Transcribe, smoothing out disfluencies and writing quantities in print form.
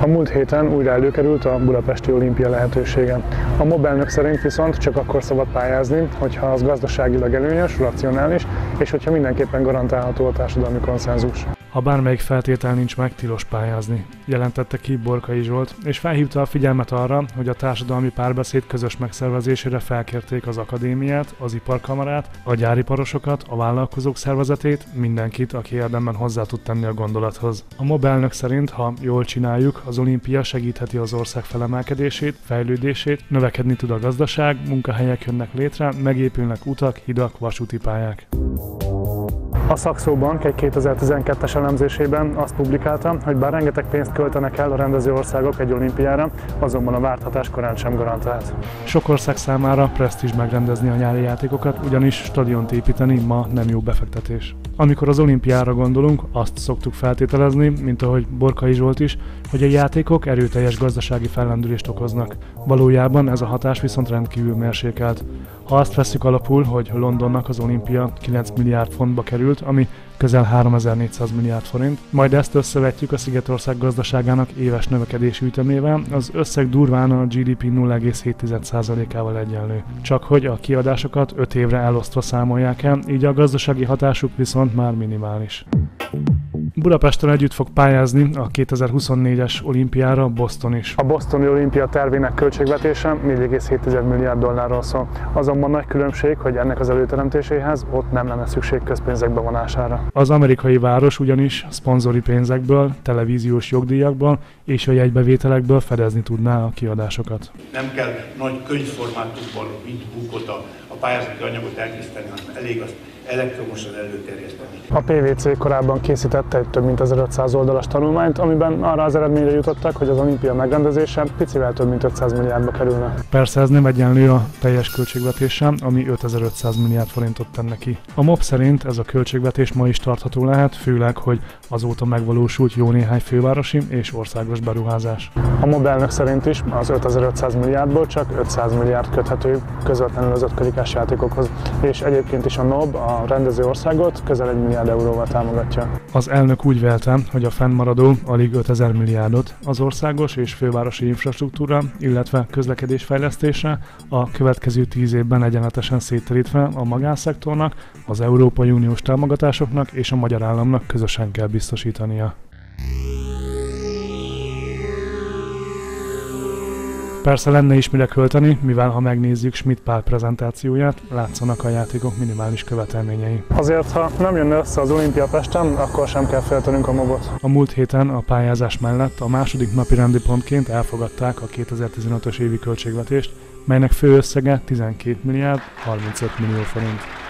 A múlt héten újra előkerült a budapesti olimpia lehetősége. A MOB elnök szerint viszont csak akkor szabad pályázni, hogyha az gazdaságilag előnyös, racionális, és hogyha mindenképpen garantálható a társadalmi konszenzus. Ha bármelyik feltétel nincs meg, tilos pályázni, jelentette ki Borkai Zsolt, és felhívta a figyelmet arra, hogy a társadalmi párbeszéd közös megszervezésére felkérték az akadémiát, az iparkamarát, a gyáriparosokat, a vállalkozók szervezetét, mindenkit, aki érdemben hozzá tud tenni a gondolathoz. A MOB elnök szerint, ha jól csináljuk, az olimpia segítheti az ország felemelkedését, fejlődését, növekedni tud a gazdaság, munkahelyek jönnek létre, megépülnek utak, hidak, vasúti pályák. A Saxo Bank egy 2012-es elemzésében azt publikálta, hogy bár rengeteg pénzt költenek el a rendező országok egy olimpiára, azonban a várhatás korán sem garantált. Sok ország számára presztízs megrendezni a nyári játékokat, ugyanis stadiont építeni ma nem jó befektetés. Amikor az olimpiára gondolunk, azt szoktuk feltételezni, mint ahogy Borkai Zsolt is, hogy a játékok erőteljes gazdasági fellendülést okoznak. Valójában ez a hatás viszont rendkívül mérsékelt. Ha azt vesszük alapul, hogy Londonnak az olimpia 9 milliárd fontba került, ami közel 3400 milliárd forint, majd ezt összevetjük a Szigetország gazdaságának éves növekedési ütemével, az összeg durván a GDP 0,7%-ával egyenlő. Csak hogy a kiadásokat 5 évre elosztva számolják el, így a gazdasági hatásuk viszont már minimális. Budapesten együtt fog pályázni a 2024-es olimpiára Boston is. A bostoni olimpia tervének költségvetése 4,7 milliárd dollárról szól. Azonban nagy különbség, hogy ennek az előteremtéséhez ott nem lenne szükség közpénzek bevonására. Az amerikai város ugyanis szponzori pénzekből, televíziós jogdíjakból és a jegybevételekből fedezni tudná a kiadásokat. Nem kell nagy könyvformátumban, mint bookot a pályázati anyagot elkészíteni, hanem elég azt elektromosan előterjeszteni. A PVC korábban készítette egy több mint 1500 oldalas tanulmányt, amiben arra az eredményre jutottak, hogy az olimpia megrendezése picivel több mint 500 milliárdba kerülne. Persze ez nem egyenlő a teljes költségvetéssel, ami 5500 milliárd forintot tenne ki. A MOB szerint ez a költségvetés ma is tartható lehet, főleg, hogy azóta megvalósult jó néhány fővárosi és országos beruházás. A MOB elnök szerint is az 5500 milliárdból csak 500 milliárd köthető közvetlenül az ötkarikás játékokhoz, és egyébként is a NOB a rendező országot közel 1 milliárd euróval támogatja. Az elnök úgy vélte, hogy a fennmaradó alig 5000 milliárdot az országos és fővárosi infrastruktúra, illetve közlekedésfejlesztésre a következő 10 évben egyenletesen szétterítve a magánszektornak, az Európai Uniós támogatásoknak és a magyar államnak közösen kell biztosítania. Persze lenne is mire költeni, mivel ha megnézzük Schmidt Pál prezentációját, látszanak a játékok minimális követelményei. Azért, ha nem jönne össze az olimpia Pesten, akkor sem kell féltenünk a MOB-ot. A múlt héten a pályázás mellett a második napi rendi pontként elfogadták a 2015-ös évi költségvetést, melynek fő összege 12 milliárd 35 millió forint.